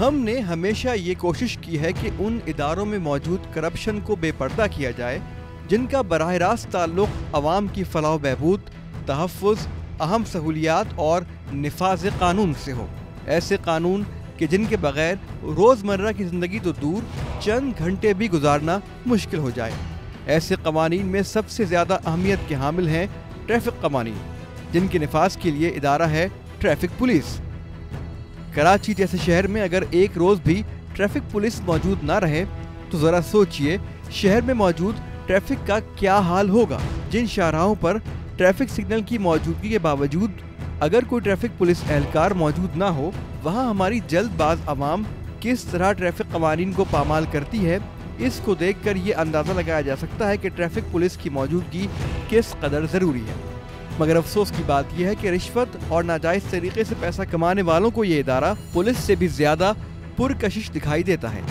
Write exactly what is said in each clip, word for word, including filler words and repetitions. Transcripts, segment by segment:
हमने हमेशा ये कोशिश की है कि उन इदारों में मौजूद करप्शन को बेपर्दा किया जाए जिनका बराह रास्त ताल्लुक अवाम की फलाह बहबूद, तहफ़्फ़ुज़, अहम सहूलियात और निफाज कानून से हो। ऐसे कानून कि जिनके बगैर रोज़मर्रा की ज़िंदगी तो दूर चंद घंटे भी गुजारना मुश्किल हो जाए। ऐसे कवानीन में सबसे ज़्यादा अहमियत के हामिल हैं ट्रैफिक कवानीन, जिनके नफाज के लिए इदारा है ट्रैफिक पुलिस। कराची जैसे शहर में अगर एक रोज़ भी ट्रैफिक पुलिस मौजूद ना रहे तो ज़रा सोचिए शहर में मौजूद ट्रैफिक का क्या हाल होगा। जिन शाहराहों पर ट्रैफिक सिग्नल की मौजूदगी के बावजूद अगर कोई ट्रैफिक पुलिस एहलकार मौजूद ना हो, वहाँ हमारी जल्दबाज आवाम किस तरह ट्रैफिक कवानीन को पामाल करती है, इसको देखकर ये अंदाज़ा लगाया जा सकता है कि ट्रैफिक पुलिस की मौजूदगी किस कदर ज़रूरी है। मगर अफसोस की बात यह है कि रिश्वत और नाजायज़ तरीके से पैसा कमाने वालों को ये इदारा पुलिस से भी ज़्यादा पुरकशिश दिखाई देता है।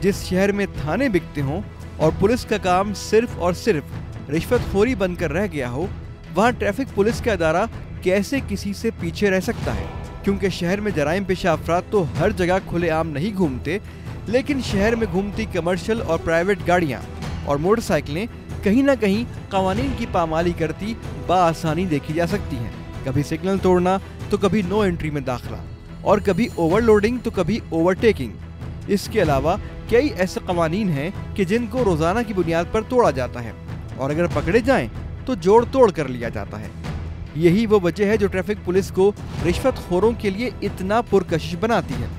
जिस शहर में थाने बिकते हों और पुलिस का काम सिर्फ और सिर्फ रिश्वतखोरी बनकर रह गया हो, वहाँ ट्रैफिक पुलिस का अदारा कैसे किसी से पीछे रह सकता है? क्योंकि शहर में जराइम पेशा अफराद तो हर जगह खुलेआम नहीं घूमते, लेकिन शहर में घूमती कमर्शियल और प्राइवेट गाड़ियाँ और मोटरसाइकिलें कहीं ना कहीं कवानीन की पामाली करती बाआसानी देखी जा सकती हैं। कभी सिग्नल तोड़ना तो कभी नो एंट्री में दाखिला, और कभी ओवरलोडिंग तो कभी ओवरटेकिंग। इसके अलावा कई ऐसे कवानीन हैं कि जिनको रोज़ाना की बुनियाद पर तोड़ा जाता है और अगर पकड़े जाएँ तो जोड़ तोड़ कर लिया जाता है। यही वो वजह है जो ट्रैफिक पुलिस को रिश्वतखोरों के लिए इतना पुरकशिश बनाती है।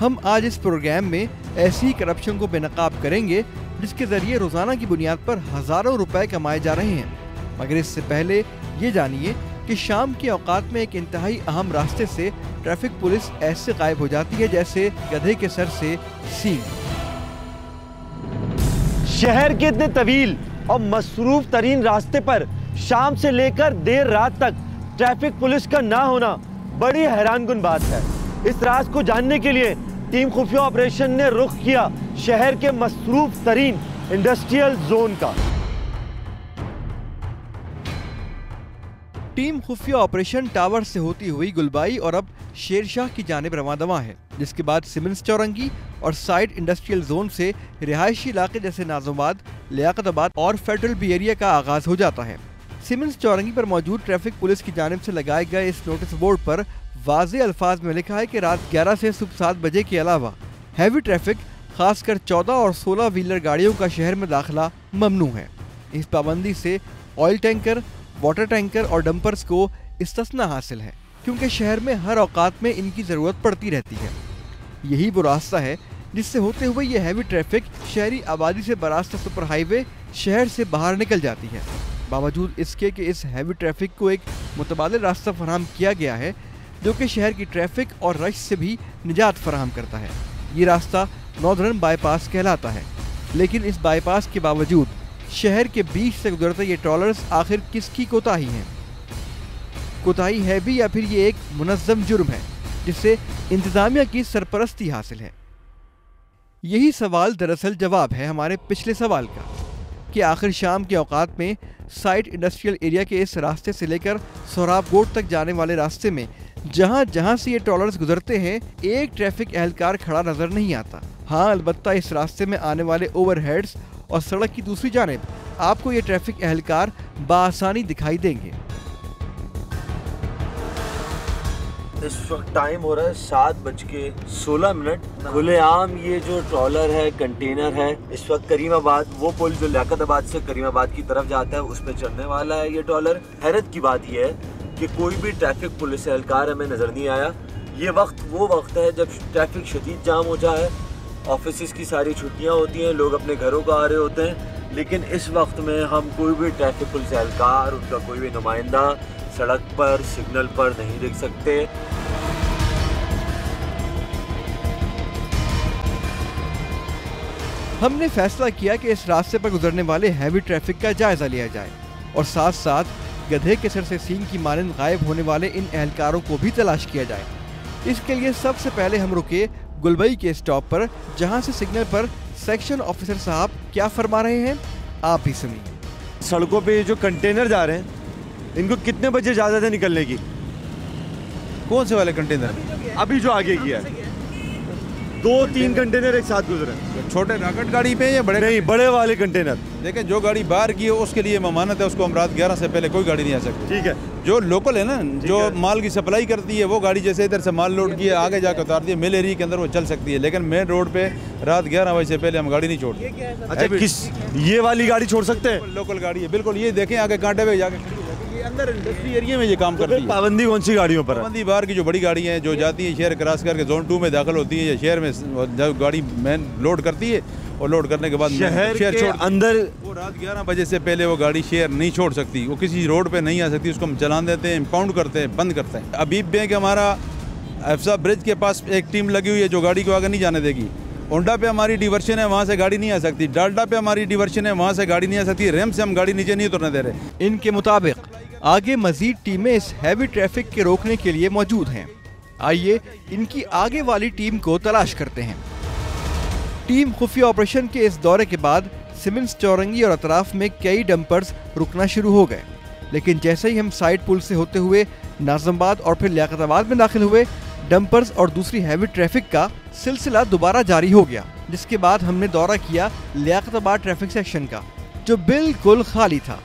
हम आज इस प्रोग्राम में ऐसी करप्शन को बेनकाब करेंगे जिसके ज़रिए रोज़ाना की बुनियाद पर हज़ारों रुपए कमाए जा रहे हैं। मगर इससे पहले ये जानिए कि शाम के औकात में एक इंतहाई अहम रास्ते से ट्रैफिक पुलिस ऐसे गायब हो जाती है जैसे गधे के सर से सींग। शहर के इतने तवील और मसरूफ तरीन रास्ते पर शाम से लेकर देर रात तक ट्रैफिक पुलिस का ना होना बड़ी हैरानकुन बात है। इस राज को जानने के लिए टीम खुफिया ऑपरेशन ने रुख किया शहर के मसरूफ तरीन इंडस्ट्रियल जोन का। टीम खुफिया ऑपरेशन टावर से होती हुई गुलबाई और अब शेरशाह की जानिब रवां-दवां है, जिसके बाद सिमेंस चौरंगी और साइड इंडस्ट्रियल जोन से रिहायशी इलाके जैसे नाजिमाबाद, लियाकताबाद और फेडरल बी एरिया का आगाज हो जाता है। सिमेंस चौरंगी पर मौजूद ट्रैफिक पुलिस की जानिब से लगाए गए इस नोटिस बोर्ड पर वाज़े अल्फाज में लिखा है कि रात ग्यारह से सुबह सात बजे के अलावा हैवी ट्रैफिक खासकर चौदह और सोलह व्हीलर गाड़ियों का शहर में दाखिला ममनू है। इस पाबंदी से ऑयल टैंकर, वाटर टैंकर और डंपर्स को इस्तस्ना हासिल है क्योंकि शहर में हर औकात में इनकी ज़रूरत पड़ती रहती है। यही वो रास्ता है जिससे होते हुए ये हैवी ट्रैफिक शहरी आबादी से बरास्ता सुपर हाईवे शहर से बाहर निकल जाती है। बावजूद इसके कि इस हैवी ट्रैफिक को एक मुतबादिल रास्ता फराहम किया गया है जो कि शहर की ट्रैफिक और रश से भी निजात फराहम करता है। ये रास्ता नॉर्दर्न बाईपास कहलाता है, लेकिन इस बाईपास के बावजूद शहर के बीच से गुजरते ये ट्रॉलर्स आखिर किसकी कोताही है? कोताही है भी या फिर ये एक मुनज़्ज़म जुर्म है जिससे इंतज़ामिया की सरपरस्ती हासिल है? यही सवाल दरअसल जवाब है हमारे पिछले सवाल का कि आखिर शाम के औकात में साइड इंडस्ट्रियल एरिया के इस रास्ते से लेकर सोहराब गोथ तक जाने वाले रास्ते में जहाँ जहाँ से ये ट्रॉलर्स गुजरते हैं एक ट्रैफिक एहलकार खड़ा नज़र नहीं आता। हाँ, अलबत्ता इस रास्ते में आने वाले ओवरहेड्स और सड़क की दूसरी जानिब आपको ये ट्रैफिक एहलकार बाआसानी दिखाई देंगे। इस वक्त टाइम हो रहा है सात बज के सोलह मिनट। खुलेआम ये जो ट्रॉलर है, कंटेनर है, इस वक्त करीमाबाद, वो पुल जो लियाकताबाद से करीमाबाद की तरफ जाता है, उस पर चढ़ने वाला है ये ट्रॉलर। हैरत की बात यह है कि कोई भी ट्रैफिक पुलिस एहलकार हमें नज़र नहीं आया। ये वक्त वो वक्त है जब ट्रैफिक शदीद जाम हो जाए, ऑफिस की सारी छुट्टियाँ होती हैं, लोग अपने घरों को आ रहे होते हैं, लेकिन इस वक्त में हम कोई भी ट्रैफिक पुलिस एहलकार, उनका कोई भी नुमाइंदा सड़क पर सिग्नल पर नहीं देख सकते। हमने फैसला किया कि इस रास्ते पर गुजरने वाले हैवी ट्रैफिक का जायजा लिया जाए और साथ साथ गधे के सर से सींग की मानंद गायब होने वाले इन एहलकारों को भी तलाश किया जाए। इसके लिए सबसे पहले हम रुके गुलबई के स्टॉप पर, जहां से सिग्नल पर सेक्शन ऑफिसर साहब क्या फरमा रहे हैं आप ही सुनिए। सड़कों पे जो कंटेनर जा रहे हैं इनको कितने बजे इजाज़त है निकलने की? कौन से वाले कंटेनर? अभी जो आगे, अभी जो आगे किया है दो तीन कंटेनर एक साथ गुजरे। छोटे रॉकेट गाड़ी पे या बड़े? नहीं, बड़े वाले कंटेनर। देखें जो गाड़ी बाहर की है उसके लिए ममानत है, उसको हम रात ग्यारह से पहले कोई गाड़ी नहीं आ सकती। ठीक है, जो लोकल है ना, जो है। माल की सप्लाई करती है वो गाड़ी जैसे इधर से माल लोड किया आगे जाकर उतारती है, मिल एरिया के अंदर वो चल सकती है, लेकिन मेन रोड पे रात ग्यारह बजे से पहले हम गाड़ी नहीं छोड़ते। अच्छा, किस ये वाली गाड़ी छोड़ सकते हैं? लोकल गाड़ी है बिल्कुल। ये देखें आगे कांटे पे जाके अंदर इंडस्ट्री एरिया में ये काम तो करती है। पाबंदी कौन सी गाड़ियों पर? पाबंदी बाहर की जो बड़ी गाड़ी है जो जाती है शहर क्रॉस करके जोन टू में दाखिल होती है, या शहर में गाड़ी मैन लोड करती है और लोड करने के बाद शहर के अंदर वो रात ग्यारह बजे से पहले वो गाड़ी शहर नहीं छोड़ सकती, वो किसी रोड पे नहीं आ सकती, उसको हम चलान देते हैं, इम्पाउंड करते हैं, बंद करते हैं। अभी बैंक हमारा एफसा ब्रिज के पास एक टीम लगी हुई है जो गाड़ी को आगे नहीं जाने देगी। ओंडा पे हमारी डिवर्शन है, वहाँ से गाड़ी नहीं आ सकती। डालडा पे हमारी डिवर्शन है, वहाँ से गाड़ी नहीं आ सकती। रेम से हम गाड़ी नीचे नहीं उतरने दे रहे। इनके मुताबिक आगे मजीद टीमें इस हैवी ट्रैफिक के रोकने के लिए मौजूद हैं। आइए इनकी आगे वाली टीम को तलाश करते हैं। टीम खुफिया ऑपरेशन के इस दौरे के बाद सीमेंस चौरंगी और अतराफ में कई डंपर्स रुकना शुरू हो गए, लेकिन जैसे ही हम साइड पुल से होते हुए नाजिमाबाद और फिर लियाकताबाद में दाखिल हुए, डंपर्स और दूसरी हैवी ट्रैफिक का सिलसिला दोबारा जारी हो गया, जिसके बाद हमने दौरा किया लियाकताबाद ट्रैफिक सेक्शन का जो बिल्कुल खाली था।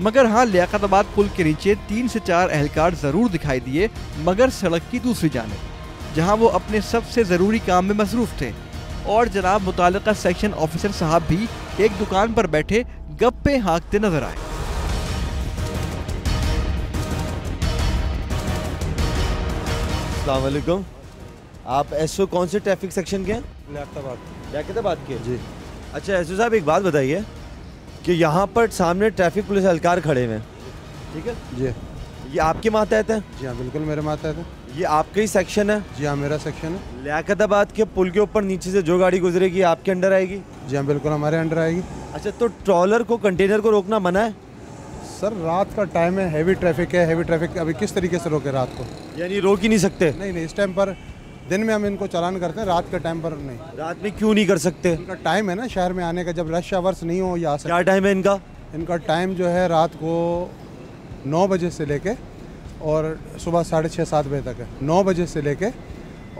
मगर हाँ, लियाकताबाद पुल के नीचे तीन से चार एहलकार ज़रूर दिखाई दिए, मगर सड़क की दूसरी जानिब जहाँ वो अपने सबसे ज़रूरी काम में मसरूफ़ थे। और जनाब मुतालिका सेक्शन ऑफिसर साहब भी एक दुकान पर बैठे गप्पे हाँकते नजर आए। अस्सलामुअलैकुम, आप एसओ कौन से ट्रैफिक सेक्शन के हैं? लियाकताबाद। लियाकताबाद के जी। अच्छा एसओ साहब, एक बात बताइए कि यहाँ पर सामने ट्रैफिक पुलिस एहलकार खड़े हुए हैं, ठीक है जी, ये आपके मातहत है? जी हाँ बिल्कुल मेरे मातहत है। ये आपका ही सेक्शन है? जी हाँ मेरा सेक्शन है। लियाकताबाद के पुल के ऊपर नीचे से जो गाड़ी गुजरेगी आपके अंडर आएगी? जी हाँ बिल्कुल हमारे अंडर आएगी। अच्छा, तो ट्रॉलर को, कंटेनर को रोकना मना है? सर रात का टाइम है, हैवी ट्रैफिक है, हैवी ट्रैफिक अभी किस तरीके से रोके रात को? यानी रोक ही नहीं सकते? नहीं नहीं, इस टाइम पर, दिन में हम इनको चालान करते हैं, रात के टाइम पर नहीं। रात में क्यों नहीं कर सकते? इनका टाइम है ना शहर में आने का, जब रश आवर्स नहीं हो या। क्या टाइम है इनका? इनका टाइम जो है रात को नौ बजे से लेके और सुबह साढ़े छः सात बजे तक है। नौ बजे से लेके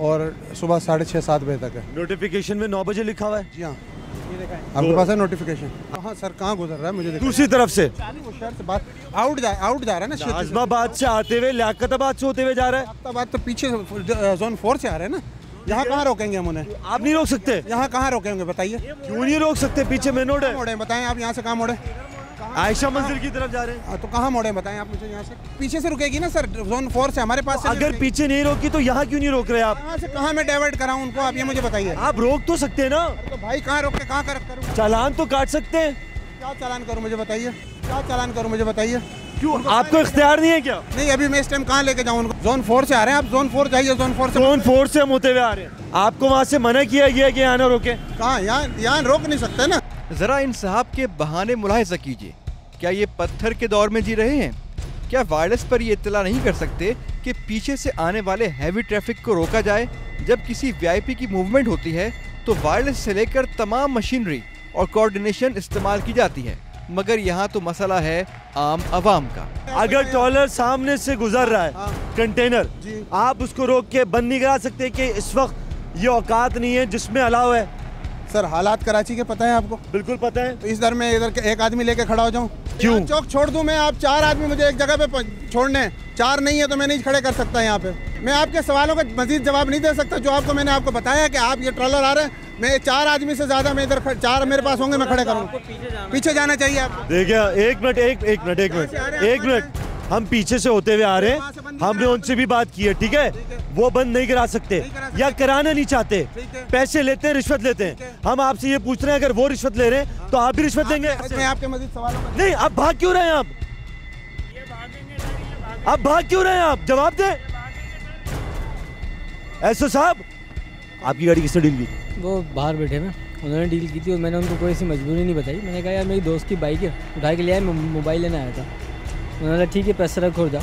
और सुबह साढ़े छः सात बजे तक है। नोटिफिकेशन में नौ बजे लिखा हुआ है? जी हाँ आपके पास है नोटिफिकेशन? हाँ सर। कहाँ गुजर रहा है मुझे दूसरी तरफ से? वो शहर से बात आउट जा आउट जा रहा है ना, नाज़िमाबाद से आते हुए लियाकताबाद से होते हुए जा रहा है। लियाकताबाद तो पीछे जोन फोर से आ रहे हैं ना, यहाँ कहाँ रोकेंगे हम उन्हें? आप नहीं रोक सकते? यहाँ कहाँ रोकेंगे बताइए? क्यों नहीं रोक सकते? पीछे मेन रोड है। बताएं आप यहाँ से कहाँ मोड़े? आयशा मंजिल की तरफ जा रहे हैं। तो कहाँ मोड़े बताएं आप मुझे? यहाँ से पीछे से रुकेगी ना सर, जोन फोर से हमारे पास। तो अगर पीछे नहीं रोकी तो यहाँ क्यों नहीं रोक रहे आप? यहाँ से कहाँ मैं डाइवर्ट कराऊँ उनको, आप ये मुझे बताइए। आप रोक तो सकते हैं ना? तो भाई कहाँ रोक के कहाँ करूँ? चालान तो काट सकते हैं। क्या चालान करूँ मुझे बताइए? क्या चालान करूँ मुझे बताइए? क्यों आपको इख्तियार नहीं है क्या? नहीं, अभी मैं इस टाइम कहाँ लेके जाऊँ उनको? जोन फोर से आ रहे हैं आप, जोन फोर जाइए। जोन फोर से जोन फोर से हम होते हुए आ रहे हैं। आपको वहाँ से मना किया गया कि यहाँ ना रोके। कहाँ? यहाँ यहाँ रोक नहीं सकते ना। ज़रा इन साहब के बहाने मुलाहिजा कीजिए, क्या ये पत्थर के दौर में जी रहे हैं? क्या वायरस पर ये इत्तला नहीं कर सकते कि पीछे से आने वाले हैवी ट्रैफिक को रोका जाए? जब किसी वीआईपी की मूवमेंट होती है तो वायरस से लेकर तमाम मशीनरी और कोऑर्डिनेशन इस्तेमाल की जाती है, मगर यहाँ तो मसला है आम आवाम का। अगर ट्रॉलर सामने से गुजर रहा है, कंटेनर, आप उसको रोक के बंद नहीं करा सकते कि इस वक्त ये औकात नहीं है जिसमें अलाव है? सर हालात कराची के पता है आपको? बिल्कुल पता है। तो इस दर में इधर एक आदमी लेके खड़ा हो जाऊं? क्यों? चौक छोड़ दूं मैं? आप चार आदमी मुझे एक जगह पे छोड़ने हैं, चार नहीं है तो मैं नहीं खड़े कर सकता यहाँ पे। मैं आपके सवालों का मजीद जवाब नहीं दे सकता जो आपको मैंने आपको बताया कि आप ये ट्रॉलर आ रहे हैं, मैं चार आदमी से ज्यादा मैं इधर चार मेरे पास होंगे मैं खड़े करूँगा। पीछे जाना चाहिए आप। देखिए एक मिनट एक मिनट एक मिनट एक मिनट हम पीछे से होते हुए आ रहे हैं, हमने उनसे भी बात की है, ठीक है? वो बंद नहीं करा सकते या कराना नहीं चाहते, पैसे लेते हैं, रिश्वत लेते हैं। हम आपसे ये पूछ रहे हैं अगर वो रिश्वत ले रहे हैं तो आप भी रिश्वत लेंगे? आपके मज़ीद सवाल नहीं। आप भाग क्यों रहे हैं? आप आप भाग क्यों रहे हैं? आप जवाब दें। एसओ साहब, आपकी गाड़ी किसने डील की? वो बाहर बैठे ना, उन्होंने डील की थी और मैंने उनको कोई ऐसी मजबूरी नहीं बताई। मैंने कहा यार मेरी दोस्त की बाइक है, उठा के ले आया, मोबाइल लेने आया था। उन्होंने ठीक है पैसा रखो जा।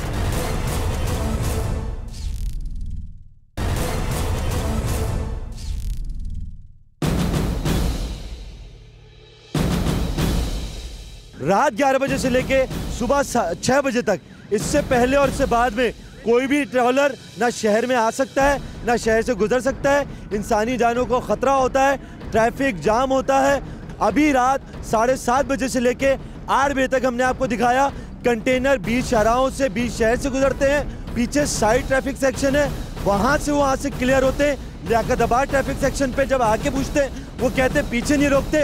रात ग्यारह बजे से लेके सुबह छह बजे तक, इससे पहले और इससे बाद में कोई भी ट्रॉलर ना शहर में आ सकता है ना शहर से गुजर सकता है, इंसानी जानों को ख़तरा होता है, ट्रैफिक जाम होता है। अभी रात साढ़े सात बजे से लेके आठ बजे तक हमने आपको दिखाया कंटेनर बीच शहरों से बीच शहर से गुजरते हैं, पीछे साइड ट्रैफिक सेक्शन है वहाँ से वो आज से क्लियर होते हैं। लियाकताबाद ट्रैफिक सेक्शन पे जब आके पूछते हैं वो कहते हैं पीछे नहीं रोकते,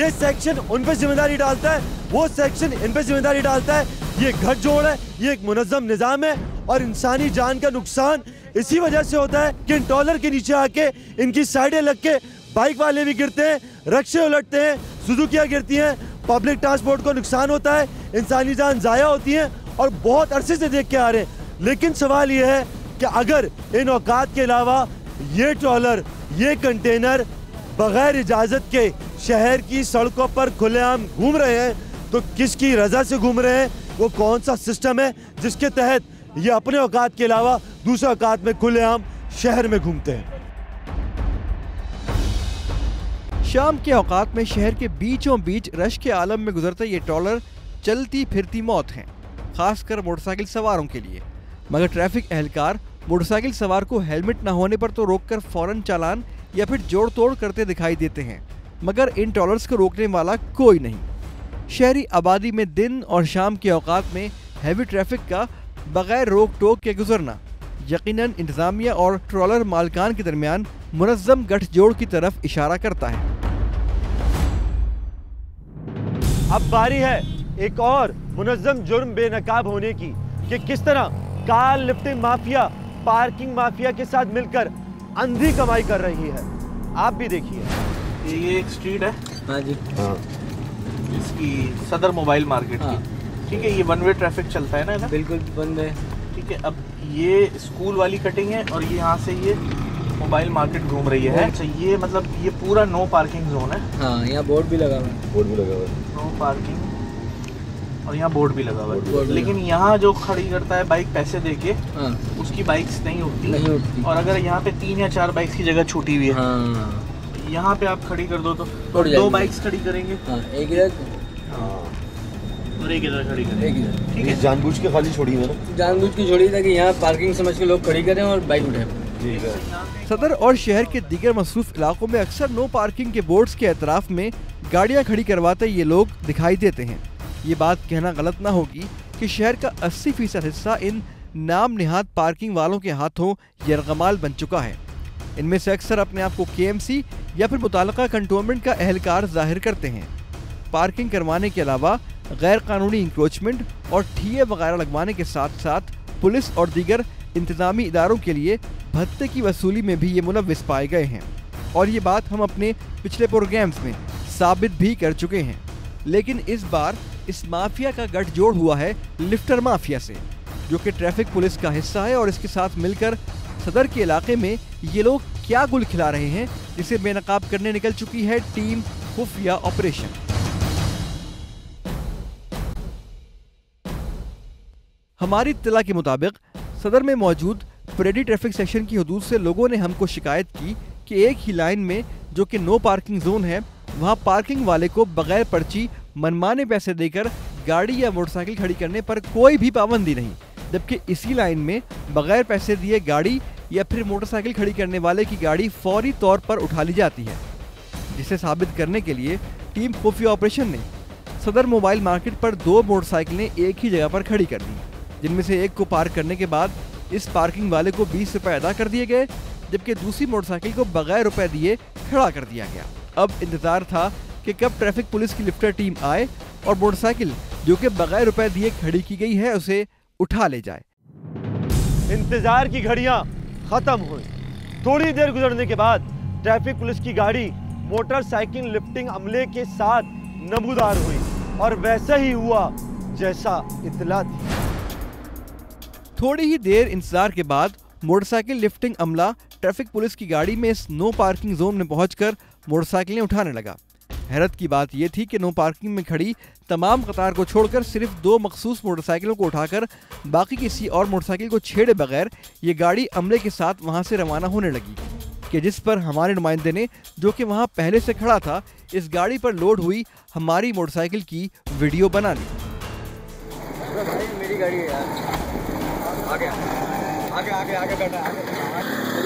ये सेक्शन उन पर जिम्मेदारी डालता है, वो सेक्शन इन पर जिम्मेदारी डालता है। ये घट जोड़ है, ये एक मुनज़्ज़म निज़ाम है और इंसानी जान का नुकसान इसी वजह से होता है कि इन टॉलर के नीचे आके इनकी साइडें लग के बाइक वाले भी गिरते हैं, रिक्शे उलटते हैं, सुजुकियाँ गिरती हैं, पब्लिक ट्रांसपोर्ट को नुकसान होता है, इंसानी जान ज़ाया होती है और बहुत अरसे से देख के आ रहे हैं। लेकिन सवाल ये है कि अगर इन औकात के अलावा ये ट्रॉलर ये कंटेनर बगैर इजाज़त के शहर की सड़कों पर खुलेआम घूम रहे हैं तो किसकी रजा से घूम रहे हैं, वो कौन सा सिस्टम है जिसके तहत ये अपने औकात के अलावा दूसरे औकात में खुलेआम शहर में घूमते हैं। शाम के औकात में शहर के बीचों बीच रश के आलम में गुजरते ये ट्रॉलर चलती फिरती मौत हैं, खासकर मोटरसाइकिल सवारों के लिए। मगर ट्रैफिक एहलकार मोटरसाइकिल सवार को हेलमेट न होने पर तो रोककर फौरन चालान या फिर जोड़ तोड़ करते दिखाई देते हैं, मगर इन ट्रॉलर्स को रोकने वाला कोई नहीं। शहरी आबादी में दिन और शाम के औकात में हैवी ट्रैफिक का बगैर रोक टोक के गुजरना यकीनन इंतजामिया और ट्रॉलर मालकान के दरमियान मुनज़्ज़म गठजोड़ की तरफ इशारा करता है। अब बारी है एक और मुनज़्ज़म जुर्म बेनकाब होने की कि किस तरह car lifting mafia parking mafia के साथ मिलकर अंधी कमाई कर रही है। आप भी देखिए, ये एक स्ट्रीट है हाँ जी, इसकी सदर मोबाइल मार्केट हाँ। की ठीक है, ये वन वे ट्रैफिक चलता है ना, ना? बिल्कुल बंद है ठीक है। अब ये स्कूल वाली कटिंग है और ये यहाँ से ये मोबाइल मार्केट घूम रही है। अच्छा ये मतलब ये पूरा नो पार्किंग जोन है हाँ, यहाँ बोर्ड भी लगा हुआ है, बोर्ड भी लगा हुआ है नो पार्किंग और यहाँ बोर्ड भी लगा हुआ है। लेकिन यहाँ जो खड़ी करता है बाइक पैसे दे के हाँ। उसकी बाइक्स नहीं उठती नहीं उठती और अगर यहाँ पे तीन या चार बाइक्स की जगह छूटी हुई है हाँ। यहाँ पे आप खड़ी कर दो तो दो बाइक्स खड़ी करेंगे एक और एक इधर खड़ी करेंगे ठीक है। जानबूझ के खाली छोड़ी है ना, जानबूझ के छोड़ी ताकि यहाँ पार्किंग समझ के लोग खड़ी करें और बाइक उठाएं। सदर और शहर के दीगर मसरूफ इलाकों में अक्सर नो पार्किंग के बोर्ड्स के अतराफ में गाड़ियां खड़ी करवाते ये लोग दिखाई देते हैं। ये बात कहना गलत ना होगी कि शहर का अस्सी फीसद हिस्सा इन नाम निहाद पार्किंग वालों के हाथों यरगमाल बन चुका है। इनमें से अक्सर अपने आप को के एम सी या फिर मुताल्लिका कंटोनमेंट का एहलकार जाहिर करते हैं। पार्किंग करवाने के अलावा गैर कानूनी इंक्रोचमेंट और ठीए वगैरह लगवाने के साथ साथ पुलिस और दीगर इंतजामी इदारों के लिए भत्ते की वसूली में भी ये मुलविस पाए गए हैं और ये बात हम अपने पिछले प्रोग्राम्स में साबित भी कर चुके हैं। लेकिन इस बार इस माफिया का गठजोड़ हुआ है लिफ्टर माफिया से, जो कि ट्रैफिक पुलिस का हिस्सा है और इसके साथ मिलकर सदर के इलाके में ये लोग क्या गुल खिला रहे हैं जिसे बेनकाब करने निकल चुकी है टीम खुफिया ऑपरेशन। हमारी इत्तला के मुताबिक सदर में मौजूद प्रेडी ट्रैफिक सेक्शन की हदूद से लोगों ने हमको शिकायत की कि एक ही लाइन में जो कि नो पार्किंग जोन है वहां पार्किंग वाले को बगैर पर्ची मनमाने पैसे देकर गाड़ी या मोटरसाइकिल खड़ी करने पर कोई भी पाबंदी नहीं, जबकि इसी लाइन में बगैर पैसे दिए गाड़ी या फिर मोटरसाइकिल खड़ी करने वाले की गाड़ी फौरी तौर पर उठा ली जाती है। जिसे साबित करने के लिए टीम खुफिया ऑपरेशन ने सदर मोबाइल मार्केट पर दो मोटरसाइकिलें एक ही जगह पर खड़ी कर दी, जिनमें से एक को पार्क करने के बाद इस पार्किंग वाले को बीस रुपए अदा कर दिए गए जबकि दूसरी मोटरसाइकिल को बगैर रुपए दिए खड़ा कर दिया गया। अब इंतजार था कि कब ट्रैफिक पुलिस की लिफ्टर टीम आए और मोटरसाइकिल जो कि बगैर रुपए दिए खड़ी की गई है उसे उठा ले जाए। इंतजार की घड़ियां खत्म हुई। थोड़ी देर गुजरने के बाद ट्रैफिक पुलिस की गाड़ी मोटरसाइकिल लिफ्टिंग अमले के साथ नमूदार हुई और वैसा ही हुआ जैसा इतला थी। थोड़ी ही देर इंतजार के बाद मोटरसाइकिल लिफ्टिंग अमला ट्रैफिक पुलिस की गाड़ी में इस नो पार्किंग जोन में पहुंचकर मोटरसाइकिलें उठाने लगा। हैरत की बात यह थी कि नो पार्किंग में खड़ी तमाम कतार को छोड़कर सिर्फ दो मखसूस मोटरसाइकिलों को उठाकर बाकी किसी और मोटरसाइकिल को छेड़े बगैर ये गाड़ी अमले के साथ वहाँ से रवाना होने लगी कि जिस पर हमारे नुमाइंदे ने, जो कि वहाँ पहले से खड़ा था, इस गाड़ी पर लोड हुई हमारी मोटरसाइकिल की वीडियो बना ली। मेरी गाड़ी है यार, आगे आगे आगे आगे बैठा आगे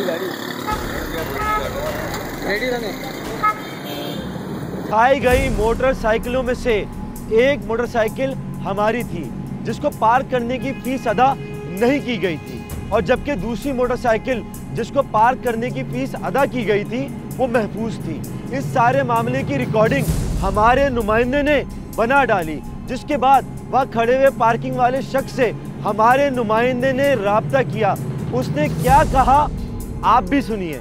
आई गई मोटरसाइकिलों में से एक मोटरसाइकिल हमारी थी जिसको पार्क करने की फीस अदा नहीं की गई थी, और जबकि दूसरी मोटरसाइकिल जिसको पार्क करने की फीस अदा की गई थी वो महफूज थी। इस सारे मामले की रिकॉर्डिंग हमारे नुमाइंदे ने बना डाली, जिसके बाद वह खड़े हुए पार्किंग वाले शख्स से हमारे नुमाइंदे ने राब्ता किया। उसने क्या कहा आप भी सुनिए।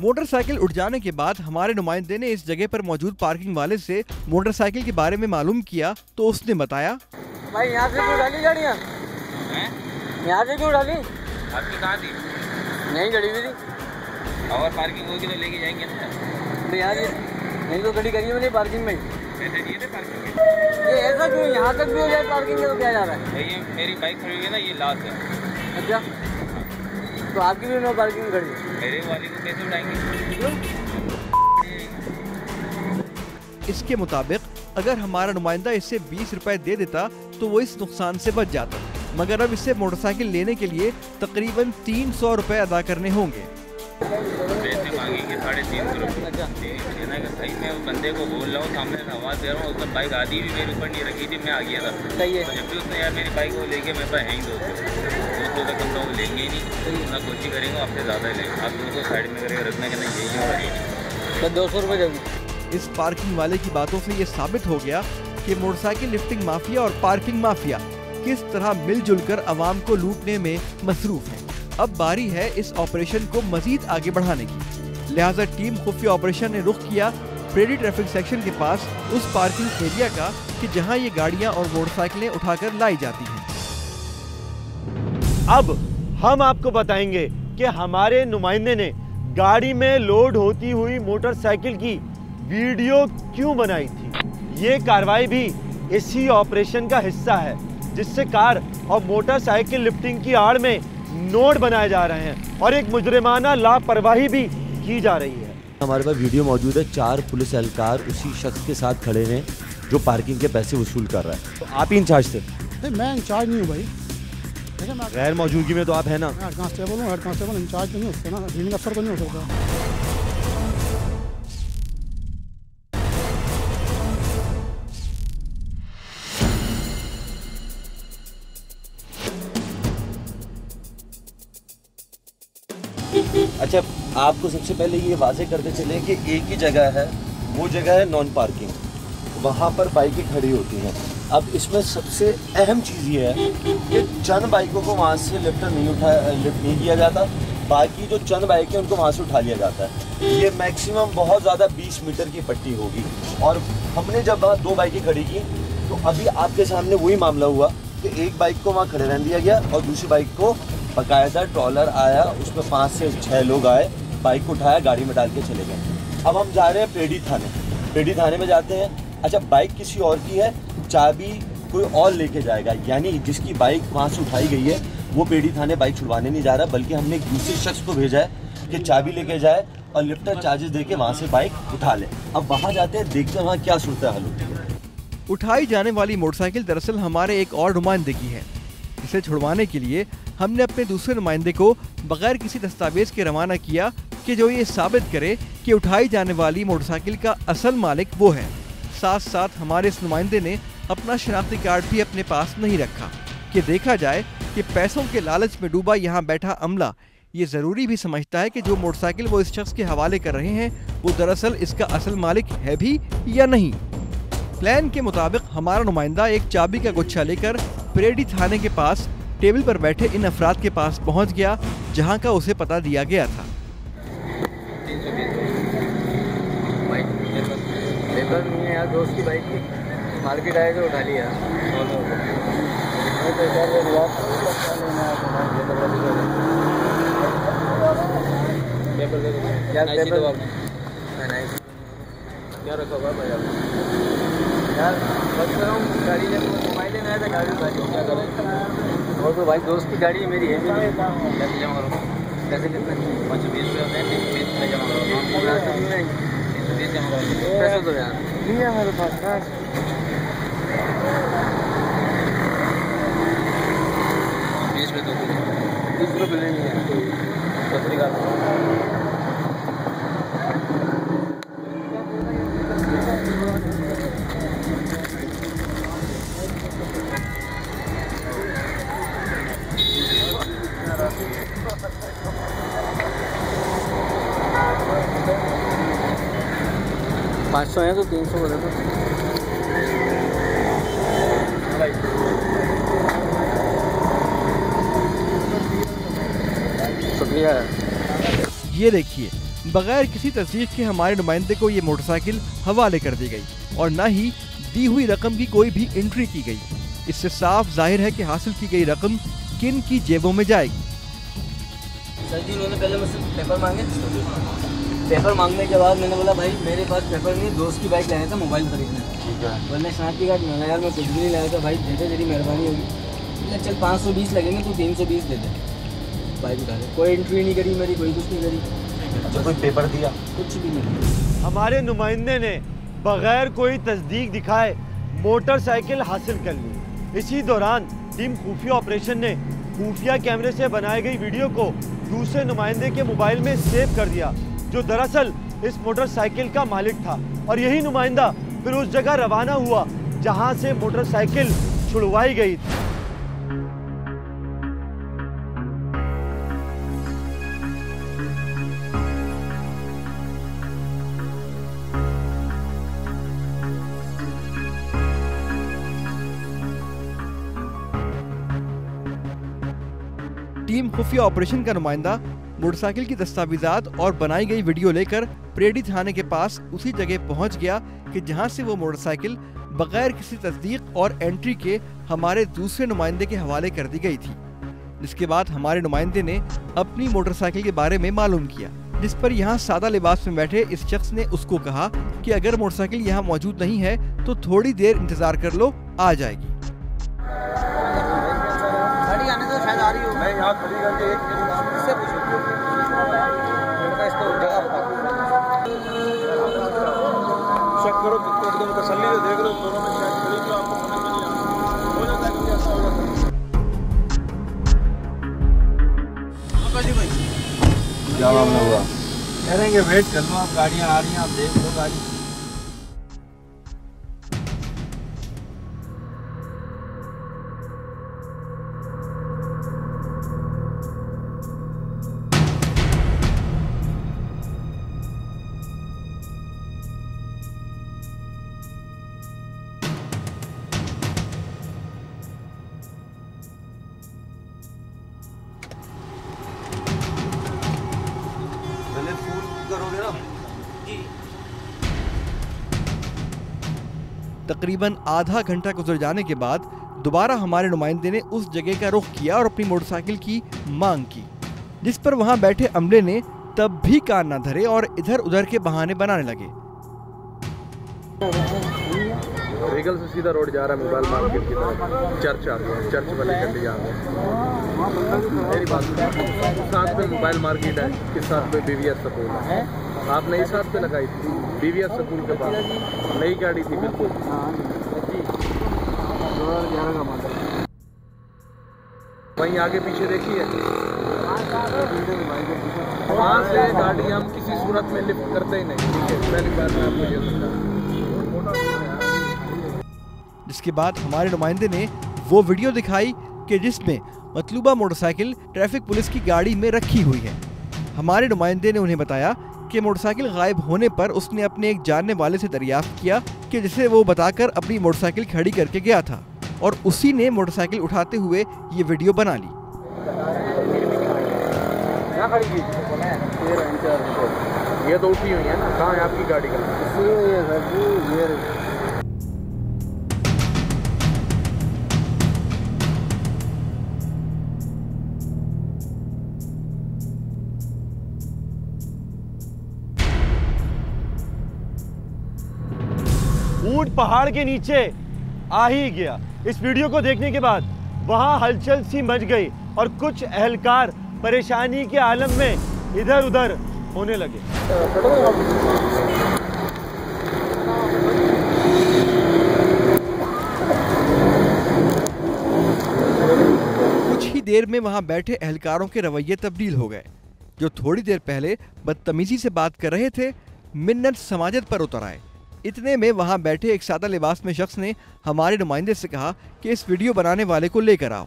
मोटरसाइकिल उठ जाने के बाद हमारे नुमाइंदे ने इस जगह पर मौजूद पार्किंग वाले से मोटरसाइकिल के बारे में मालूम किया तो उसने बताया, भाई यहाँ से क्यों डाली गाड़ियाँ, यहाँ से क्यों डाली, आपकी कहाँ थी, नहीं गड़ी हुई थी, और पार्किंग होगी तो लेके जाएंगे ना, तो यहाँ से नहीं तो गड़ी करिए नहीं पार्किंग में, ये ऐसा क्यों, यहाँ तक भी हो जाए पार्किंग में तो क्या जा रहा है, ये मेरी बाइक खड़ी हुई है ना, ये लास्ट है। अच्छा तो आपकी भी नो पार्किंग खड़ी है, मेरे वाली को कैसे उठाएंगे। इसके मुताबिक अगर हमारा नुमाइंदा इससे बीस रुपए दे देता तो वो इस नुकसान से बच जाता, मगर अब इससे मोटरसाइकिल लेने के लिए तकरीबन तीन सौ रुपए अदा करने होंगे। साढ़े तीन सौ रुपये मैं उस बंदे को बोल रहा हूँ, सामने से आवाज़ दे रहा हूँ, उसने बाइक आधी भी मेरे ऊपर नहीं रखी थी, मैं आ गया था, जबकि उसने यार मेरी बाइक वो लेके मेरे पास हैंग दोस्तों दोस्तों तक हम लोग लेंगे ही नहीं, ना कोशिश करेंगे आपसे ज़्यादा लेंगे, आप उनको साइड में करके रखना कहना यही हो रही है, दो सौ रुपये देंगे। इस पार्किंग वाले की बातों से ये साबित हो गया कि मोटरसाइकिल लिफ्टिंग माफिया और पार्किंग माफिया किस तरह मिलजुल कर आवाम को लूटने में मसरूफ़ हैं। अब बारी है इस ऑपरेशन को मजीद आगे बढ़ाने की, लिहाजा टीम खुफिया ऑपरेशन ने रुख किया प्रेडी ट्रैफिक सेक्शन के पास उस पार्किंग एरिया का कि जहां ये गाड़ियां और मोटरसाइकिलें उठाकर लाई जाती हैं। अब हम आपको बताएंगे कि हमारे नुमाइंदे ने गाड़ी में लोड होती हुई मोटरसाइकिल की वीडियो क्यों बनाई थी। ये कार्रवाई भी इसी ऑपरेशन का हिस्सा है जिससे कार और मोटरसाइकिल लिफ्टिंग की आड़ में नोट बनाए जा रहे हैं और एक मुजरिमाना लापरवाही भी की जा रही है। हमारे पास वीडियो मौजूद है, चार पुलिस एहलकार उसी शख्स के साथ खड़े हैं जो पार्किंग के पैसे वसूल कर रहा है। तो आप ही इंचार्ज थे? नहीं, मैं इंचार्ज नहीं हूँ भाई, गैर मौजूदगी में तो आप है ना, हेड कांस्टेबल हूँ, हेड कांस्टेबल इंचार्ज नहीं हो सकता ना, रीडिंग अफसर को नहीं हो सकता। अच्छा आपको सबसे पहले ये वाजे करते चले कि एक ही जगह है, वो जगह है नॉन पार्किंग, वहाँ पर बाइकें खड़ी होती हैं। अब इसमें सबसे अहम चीज़ ये है कि चंद बाइकों को वहाँ से लिफ्ट नहीं उठा लिफ्ट नहीं किया जाता, बाकी जो चंद बाइकें उनको वहाँ से उठा लिया जाता है। ये मैक्सिमम बहुत ज़्यादा बीस मीटर की पट्टी होगी, और हमने जब वहाँ दो बाइकें खड़ी की तो अभी आपके सामने वही मामला हुआ कि एक बाइक को वहाँ खड़े रहने दिया गया और दूसरी बाइक को बकायदा ट्रॉलर आया, उसमें पाँच से छः लोग आए, बाइक को उठाया, गाड़ी में डाल के चले गए। अब हम जा रहे हैं पेडी थाने, पेडी थाने में जाते हैं। अच्छा बाइक किसी और की है, चाबी कोई और लेके जाएगा, यानी जिसकी बाइक वहाँ से उठाई गई है वो पेडी थाने बाइक छुड़वाने नहीं जा रहा, बल्कि हमने एक दूसरे शख्स को भेजा है कि चाबी लेके जाए और लिफ्टर चार्जेस दे के वहाँ से बाइक उठा ले। अब वहाँ जाते हैं, देखते हैं वहाँ क्या सूरत हाल होती है। उठाई जाने वाली मोटरसाइकिल दरअसल हमारे एक और नुमाइंदे की है। इसे छुड़वाने के लिए हमने अपने दूसरे नुमाइंदे को बगैर किसी दस्तावेज के रवाना किया कि जो ये साबित करे कि उठाई जाने वाली मोटरसाइकिल का असल मालिक वो है। साथ साथ हमारे इस नुमाइंदे ने अपना शनाख्ती कार्ड भी अपने पास नहीं रखा कि देखा जाए कि पैसों के लालच में डूबा यहाँ बैठा अमला ये ज़रूरी भी समझता है कि जो मोटरसाइकिल वो इस शख्स के हवाले कर रहे हैं वो दरअसल इसका असल मालिक है भी या नहीं। प्लान के मुताबिक हमारा नुमाइंदा एक चाबी का गुच्छा लेकर परेडी थाने के पास टेबल पर बैठे इन अफराद के पास पहुंच गया जहां का उसे पता दिया गया था। दोस्त की बाइक मार्केट आया तो उठा लिया। क्या रखा हुआ यार, गाड़ी मोबाइल लेना था, गाड़ी क्या करें, और तो भाई दोस्त की गाड़ी है, मेरी है नहीं, पैसे जमा करो, पैसे कितने, पाँच बीस रुपये में जमा करो, तीन सौ बीस जमा करो, पैसे तो यार नहीं है मेरे पास यार। बीस रुपये तो बीस रुपये नहीं है। पाँच सौ है तो तीन सौ बता दो। शुक्रिया। ये देखिए, बगैर किसी तस्दीक के हमारे नुमाइंदे को ये मोटरसाइकिल हवाले कर दी गई और ना ही दी हुई रकम की कोई भी एंट्री की गई। इससे साफ जाहिर है कि हासिल की गई रकम किन की जेबों में जाएगी। सर जी, उन्होंने पहले मुझसे पेपर मांगे, पेपर मांगने के बाद मैंने बोला भाई मेरे पास पेपर नहीं, दोस्त की बाइक लाया था मोबाइल खरीदना। ठीक है। वरना शनाख्ती कार्ड मंगा, यार मैं कुछ भी नहीं लाया था भाई, दे दे तेरी मेहरबानी होगी। चल पाँच सौ बीस लगेंगे, तू तीन सौ बीस दे दे। बाइक उठा ले, कोई एंट्री नहीं करी मेरी, कोई कुछ नहीं करी। तो कोई पेपर दिया, कुछ भी नहीं। हमारे नुमाइंदे ने बगैर कोई तस्दीक दिखाए मोटरसाइकिल हासिल कर ली। इसी दौरान टीम खुफिया ऑपरेशन ने खुफिया कैमरे से बनाई गई वीडियो को दूसरे नुमाइंदे के मोबाइल में सेव कर दिया, जो दरअसल इस मोटरसाइकिल का मालिक था। और यही नुमाइंदा फिर उस जगह रवाना हुआ जहां से मोटरसाइकिल छुड़वाई गई थी। टीम खुफिया ऑपरेशन का नुमाइंदा मोटरसाइकिल की दस्तावेजात और बनाई गई वीडियो लेकर प्रेडी थाने के पास उसी जगह पहुंच गया कि जहां से वो मोटरसाइकिल बगैर किसी तस्दीक और एंट्री के हमारे दूसरे नुमाइंदे के हवाले कर दी गई थी। जिसके बाद हमारे नुमाइंदे ने अपनी मोटरसाइकिल के बारे में मालूम किया, जिस पर यहाँ सादा लिबास में बैठे इस शख्स ने उसको कहा कि अगर मोटरसाइकिल यहाँ मौजूद नहीं है तो थोड़ी देर इंतजार कर लो, आ जाएगी। मैं यहाँ खड़ी करके एक इससे पूछूं लड़का, इसको जगह बता चेक करो, एकदम तसल्ली से देख लो, दोनों में शायद खड़ी तो आपको समझ में नहीं आता, हो जाता है कि ऐसा होगा। हाँ जी भाई, क्या मामला हुआ? कह रहे हैं कि वेट कर लो, आप गाड़ियाँ आ रही हैं, आप देख लो गाड़ी। तकरीबन आधा घंटा गुजर जाने के बाद दोबारा हमारे नुमाइंदे ने उस जगह का रुख किया और अपनी मोटरसाइकिल की मांग की, जिस पर वहां बैठे अमले ने तब भी कान न धरे और इधर उधर के बहाने बनाने लगे। व्हीकल से सीधा रोड जा रहा है मोबाइल मार्केट की तरफ, चर्च आ गया, चर्च वाली गली आ गई। मेरी बात साथ में मोबाइल मार्केट है, किस साथ में बीवीएस स्कूल है, आपने इस हाथ पे लगाई थी, बीवीएस स्कूल के पास नई गाड़ी थी बिल्कुल। वहीं आगे पीछे देखिए, वहाँ से गाड़ी हम किसी सूरत में लिफ्ट करते ही नहीं, ठीक है, पहली बार में आपको ये समझा। जिसके बाद हमारे नुमाइंदे ने वो वीडियो दिखाई कि जिसमें मतलूबा मोटरसाइकिल ट्रैफिक पुलिस की गाड़ी में रखी हुई है। हमारे नुमाइंदे ने उन्हें बताया कि मोटरसाइकिल गायब होने पर उसने अपने एक जानने वाले से दरियाफ्त किया कि जिसे वो बताकर अपनी मोटरसाइकिल खड़ी करके गया था और उसी ने मोटरसाइकिल उठाते हुए ये वीडियो बना ली। ये तो उठी हुई है ना, कहाँ है आपकी गाड़ी का? ऊंट पहाड़ के नीचे आ ही गया। इस वीडियो को देखने के बाद वहां हलचल सी मच गई और कुछ अहलकार परेशानी के आलम में इधर उधर होने लगे। कुछ ही देर में वहां बैठे अहलकारों के रवैये तब्दील हो गए। जो थोड़ी देर पहले बदतमीजी से बात कर रहे थे, मिन्नत समाजत पर उतर आए। इतने में वहां बैठे एक सादा लिबास में शख्स ने हमारे नुमाइंदे से कहा कि इस वीडियो बनाने वाले को लेकर आओ।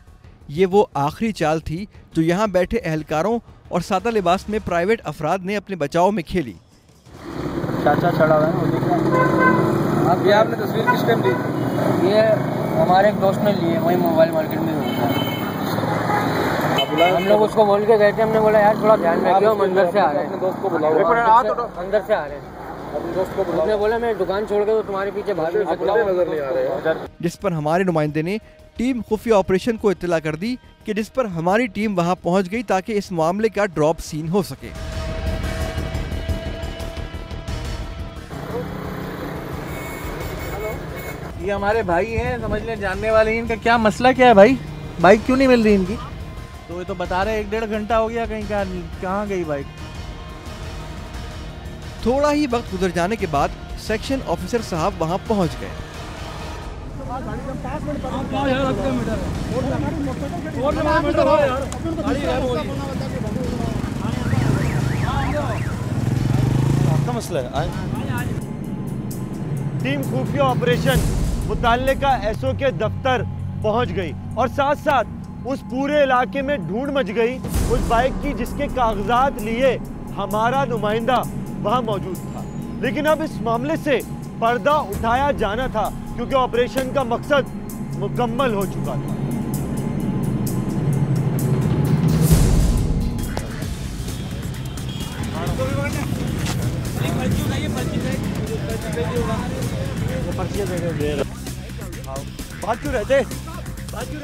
ये वो आखिरी चाल थी जो यहाँ बैठे अहलकारों और सादा लिबास में प्राइवेट अफराद ने अपने बचाव में खेली। चाचा चढ़ा हुआ है। अब ये आपने तस्वीर किस टाइम ली? ये हमारे एक दोस्त ने लिए, वही मोबाइल मार्केट में होता है। हम लोग उसको बोल के गए थे, हमने बोला यार थोड़ा ध्यान रखियो, हम अंदर से आ रहे हैं। दोस्त को बुलाओ, अंदर से आ रहे हैं। उसने बोला मैं दुकान छोड़ के तो तुम्हारे पीछे भाग नहीं सकता, नजर नहीं आ रहा है। जिस पर हमारे नुमाइंदे ने टीम खुफिया ऑपरेशन को इत्तला कर दी कि जिस पर हमारी टीम वहां पहुंच गई ताकि इस मामले का ड्रॉप सीन हो सके। ये हमारे भाई हैं, समझ लें जानने वाले हैं। इनका क्या मसला क्या है भाई? बाइक क्यों नहीं मिल रही इनकी? तो ये तो बता रहे एक डेढ़ घंटा हो गया, कहीं कहाँ गई बाइक। थोड़ा ही वक्त गुजर जाने के बाद सेक्शन ऑफिसर साहब वहां पहुंच गए। टीम खुफिया ऑपरेशन मुतल्लिका एसओ के दफ्तर पहुंच गई और साथ साथ उस पूरे इलाके में ढूंढ मच गई उस बाइक की जिसके कागजात लिए हमारा नुमाइंदा वहाँ मौजूद था। लेकिन अब इस मामले से पर्दा उठाया जाना था क्योंकि ऑपरेशन का मकसद मुकम्मल हो चुका था। बात क्यों रहते? बात क्यों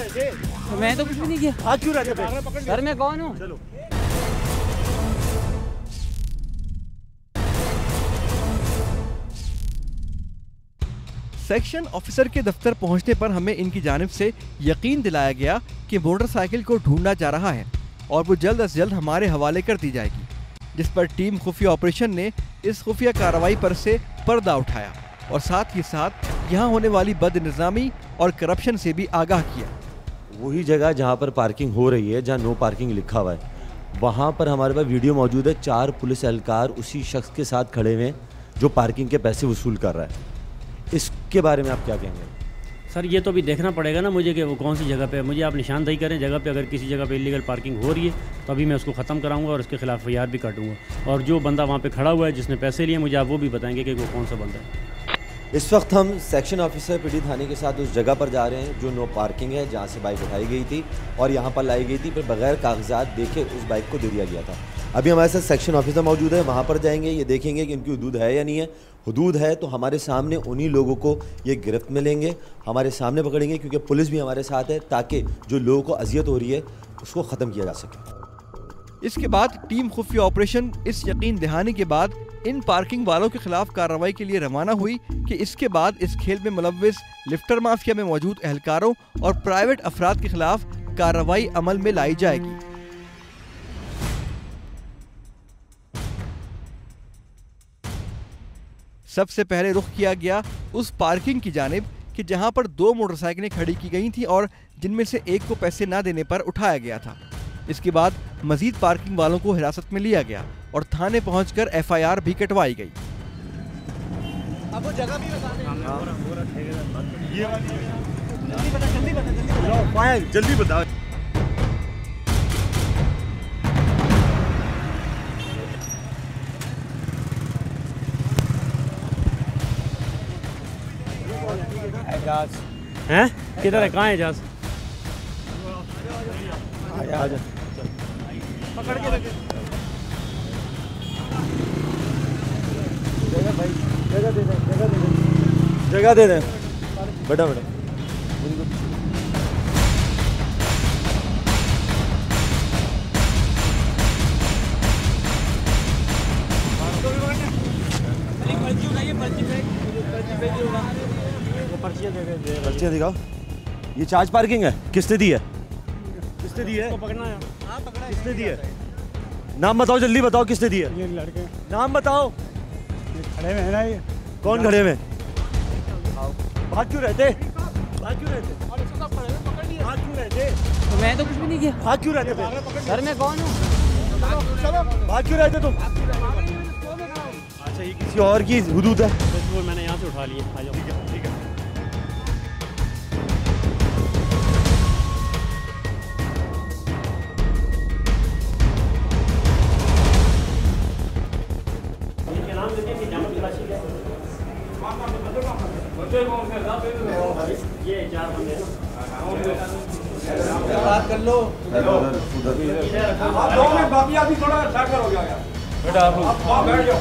रहते? मैं तो कुछ भी नहीं किया। बात क्यों रहते? घर में कौन हूँ? चलो सेक्शन ऑफिसर के दफ्तर पहुंचने पर हमें इनकी जानिब से यकीन दिलाया गया कि मोटरसाइकिल को ढूंढा जा रहा है और वो जल्द अज जल्द हमारे हवाले कर दी जाएगी, जिस पर टीम खुफिया ऑपरेशन ने इस खुफिया कार्रवाई पर से पर्दा उठाया और साथ ही साथ यहाँ होने वाली बदनिज़ामी और करप्शन से भी आगाह किया। वही जगह जहाँ पर पार्किंग हो रही है, जहाँ नो पार्किंग लिखा हुआ है, वहाँ पर हमारे पास वीडियो मौजूद है। चार पुलिस एहलकार उसी शख्स के साथ खड़े हुए जो पार्किंग के पैसे वसूल कर रहा है। इसके बारे में आप क्या कहेंगे? सर ये तो अभी देखना पड़ेगा ना मुझे कि वो कौन सी जगह पे है। मुझे आप निशानदेही करें जगह पे, अगर किसी जगह पे इलीगल पार्किंग हो रही है तो अभी मैं उसको ख़त्म कराऊंगा और उसके खिलाफ एफ आई आर भी काटूंगा। और जो बंदा वहाँ पे खड़ा हुआ है जिसने पैसे लिए, मुझे आप वो भी बताएंगे कि वो कौन सा बंदा है। इस वक्त हम सेक्शन ऑफिसर पी डी थाने के साथ उस जगह पर जा रहे हैं जो नो पार्किंग है, जहाँ से बाइक उठाई गई थी और यहाँ पर लाई गई थी, पर बगैर कागजात देखे उस बाइक को दे दिया गया था। अभी हमारे साथ सेक्शन ऑफिसर मौजूद है, वहाँ पर जाएंगे, ये देखेंगे कि इनकी हदूद है या नहीं है। हुदूद है तो हमारे सामने उन्हीं लोगों को ये गिरफ्त में लेंगे, हमारे सामने पकड़ेंगे, क्योंकि पुलिस भी हमारे साथ है ताकि जो लोगों को अजियत हो रही है उसको ख़त्म किया जा सके। इसके बाद टीम खुफिया ऑपरेशन इस यकीन दहानी के बाद इन पार्किंग वालों के खिलाफ कार्रवाई के लिए रवाना हुई कि इसके बाद इस खेल में मुलविस लिफ्टर माफिया में मौजूद एहलकारों और प्राइवेट अफराद के खिलाफ कार्रवाई अमल में लाई जाएगी। सबसे पहले रुख किया गया उस पार्किंग की जानिब कि जहां पर दो मोटरसाइकिलें खड़ी की गई थीं और जिनमें से एक को पैसे ना देने पर उठाया गया था। इसके बाद मजीद पार्किंग वालों को हिरासत में लिया गया और थाने पहुंचकर एफ आई आर भी कटवाई गई। अब वो जगह भी बता दें। ये जल्दी बता, जल्दी बता, जल्दी बता। जल्दी बताओ। हैं किधर है? कहाँ है एजाज? पकड़ के रखे जगह भाई, जगह दे दे, जगह दे दे, जगह दे दे बेटा बेटा। पर्ची दिखाओ। ये चार्ज पार्किंग है, किसने दी है? किसने दी है? इसको पकड़ना है। हाँ, पकड़ा है। किसने दी है? नाम बताओ, जल्दी बताओ किसने दी है? ये लड़के नाम बताओ। ये खड़े में है ना, ये कौन खड़े में? बात क्यों रहते? बात क्यों रहते? बात क्यों रहते? तो मैं तो कुछ भी नहीं किया। भाग क्यों रहे थे? घर में कौन हूँ? भाग क्यों रहे थे तुम? अच्छा ये किसी और की हुदूद है। मैंने यहाँ से उठा लिया। ठीक है। ये चार बंदे ना बात कर लो। आप लोग बाकी अभी थोड़ा शाकर हो गया बेटा, आप लोग वहाँ बैठ जाओ।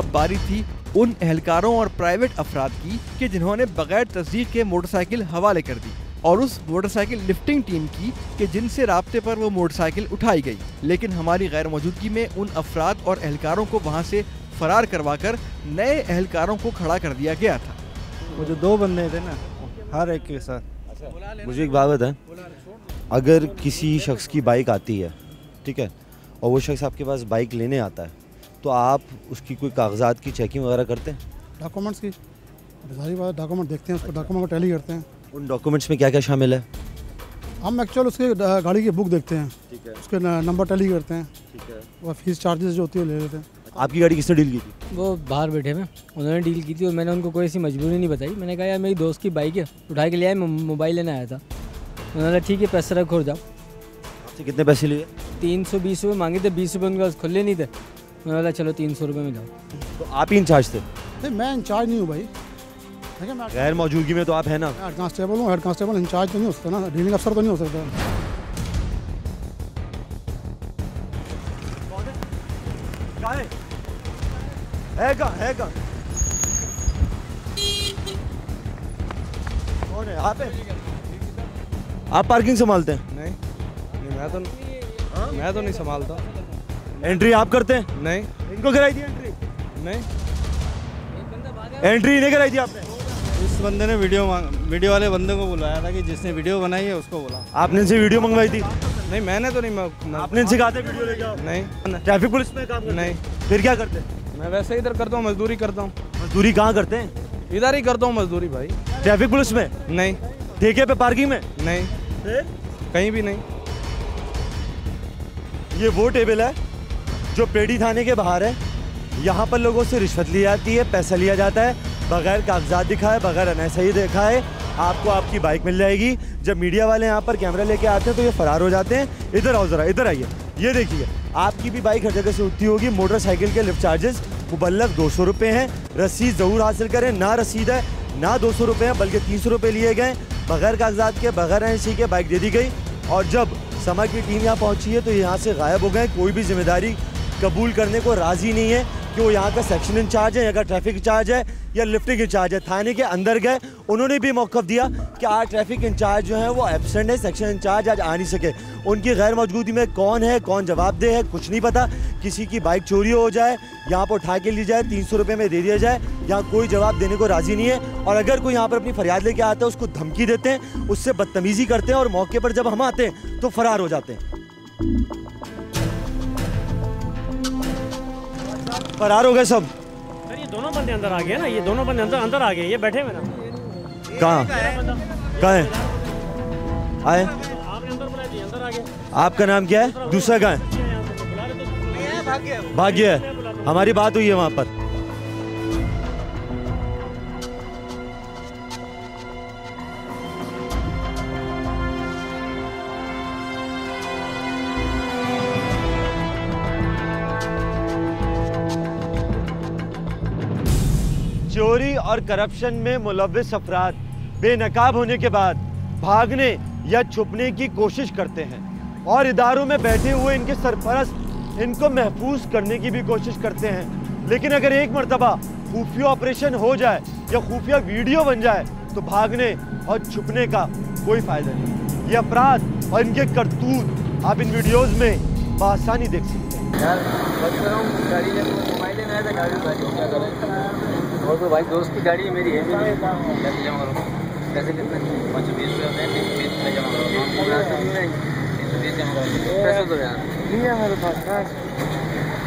अब बारी थी उन एहलकारों और प्राइवेट अफराद की कि जिन्होंने बगैर तस्दीक के मोटरसाइकिल हवाले कर दी, और उस मोटरसाइकिल लिफ्टिंग टीम की कि जिनसे राब्ते पर वो मोटरसाइकिल उठाई गई, लेकिन हमारी गैर मौजूदगी में उन अफराद और एहलकारों को वहां से फरार करवाकर नए एहलकारों को खड़ा कर दिया गया था। वो जो दो बंदे थे ना, हर एक के साथ। मुझे एक बात है, अगर किसी शख्स की बाइक आती है, ठीक है, और वो शख्स आपके पास बाइक लेने आता है, तो आप उसकी कोई कागजात की चेकिंग वगैरह करते हैं? डॉक्यूमेंट्स की, डॉक्यूमेंट देखते हैं, उसको डॉक्यूमेंट को टैली करते हैं। उन डॉक्यूमेंट्स में क्या क्या शामिल है? हम एक्चुअल उसके गाड़ी की बुक देखते हैं, ठीक है, उसके नंबर टैली करते हैं, ठीक है, और फीस चार्जेस जो होती है ले लेते हैं। आपकी गाड़ी किसने डील की थी? वो बाहर बैठे हुए उन्होंने डील की थी, और मैंने उनको कोई ऐसी मजबूरी नहीं बताई। मैंने कहा यार मेरी दोस्त की बाइक है, उठा के ले आए, मोबाइल लेने आया था। उन्होंने ठीक है पैसे रख और जाओ। आपसे कितने पैसे लिए? तीन सौ बीस रुपये मांगे थे, बीस रुपये उनके पास खुले नहीं थे। उन्होंने चलो तीन सौ रुपये में जाओ। तो आप ही इंचार्ज थे? नहीं, मैं इंचार्ज नहीं हूँ भाई। गैर मौजूदगी में तो आप है ना, हेड कांस्टेबल हूँ, हेड कांस्टेबल इंचार्ज तो नहीं हो सकता ना, डीलिंग अफसर तो नहीं हो सकता। है कौन है? कौन है? आप है? आप पार्किंग संभालते हैं? नहीं, नहीं मैं तो न, मैं तो नहीं संभालता। एंट्री आप करते हैं? नहीं। इनको कराई थी एंट्री? नहीं। एंट्री नहीं कराई थी आपने? इस बंदे ने वीडियो वीडियो वाले बंदे को बुलाया था कि जिसने वीडियो बनाई है उसको बोला। आपने इनसे वीडियो मंगवाई थी? नहीं मैंने तो नहीं मंगवाई। आपने इनसे कहा था वीडियो लेके आओ? नहीं। ट्रैफिक पुलिस में काम करते? नहीं। फिर क्या करते? मैं वैसे इधर करता हूँ, मजदूरी करता हूँ। मजदूरी कहाँ करते हैं? इधर ही करता हूँ मजदूरी भाई। ट्रैफिक पुलिस में? नहीं। ठेके पे पार्किंग में? नहीं, कहीं भी नहीं। ये वो टेबल है जो पेड़ी थाने के बाहर है, यहाँ पर लोगों से रिश्वत ली जाती है, पैसा लिया जाता है, बगैर कागजात दिखाए, बगैर अनसही दिखाए। आपको आपकी बाइक मिल जाएगी। जब मीडिया वाले यहाँ पर कैमरा लेके आते हैं तो ये फरार हो जाते हैं। इधर आओ जरा, इधर आइए, ये देखिए आपकी भी बाइक हर जगह से उठती होगी। मोटरसाइकिल के लिफ्ट चार्जेस मुबल्लग दो सौ रुपये हैं। रसीद ज़रूर हासिल करें, ना रसीद है ना दो सौ रुपये हैं, बल्कि तीन सौ रुपये लिए गए। बगैर कागजात के, बगैर अनसही के बाइक दे दी गई, और जब समा की टीम यहाँ पहुँची है तो यहाँ से गायब हो गए। कोई भी जिम्मेदारी कबूल करने को राज़ी नहीं है कि वो यहाँ का सेक्शन इंचार्ज है, यहाँ का ट्रैफिक इंचार्ज है या लिफ्टिंग इंचार्ज है। थाने के अंदर गए, उन्होंने भी मौक़िफ़ दिया कि आज ट्रैफिक इंचार्ज जो है वो एब्सेंट है, सेक्शन इंचार्ज आज आ नहीं सके। उनकी गैर मौजूदगी में कौन है, कौन जवाबदेह है, कुछ नहीं पता। किसी की बाइक चोरी हो जाए, यहाँ पर उठा के ली जाए, तीन सौ रुपये में दे दिया जाए, यहाँ कोई जवाब देने को राज़ी नहीं है। और अगर कोई यहाँ पर अपनी फरियाद लेके आता है उसको धमकी देते हैं, उससे बदतमीज़ी करते हैं, और मौके पर जब हम आते हैं तो फरार हो जाते हैं। फरार हो गए सब। ये दोनों बंदे अंदर आ गए ना, ये दोनों बंदे अंदर अंदर आ गए, ये बैठे हुए ना। कहाँ कहाँ है? आए, आपका नाम क्या है? दूसरा कहाँ है? भाग्य है, हमारी बात हुई है वहाँ पर। चोरी और करप्शन में मुलव्विस अफराद बेनकाब होने के बाद भागने या छुपने की कोशिश करते हैं, और इदारों में बैठे हुए इनके सरपरस्त इनको महफूज करने की भी कोशिश करते हैं। लेकिन अगर एक मरतबा खुफिया ऑपरेशन हो जाए या खुफिया वीडियो बन जाए तो भागने और छुपने का कोई फ़ायदा नहीं। ये अफराद और इनके करतूत आप इन वीडियोज़ में आसानी देख सकते हैं। और तो भाई दोस्त की गाड़ी है, मेरी है नहीं। पैसे जमा करो। पैसे कितने? पाँच बीस रुपये में जमा करो। तीन सौ बीस जमा करो। पैसे तो यार नहीं है मेरे पास।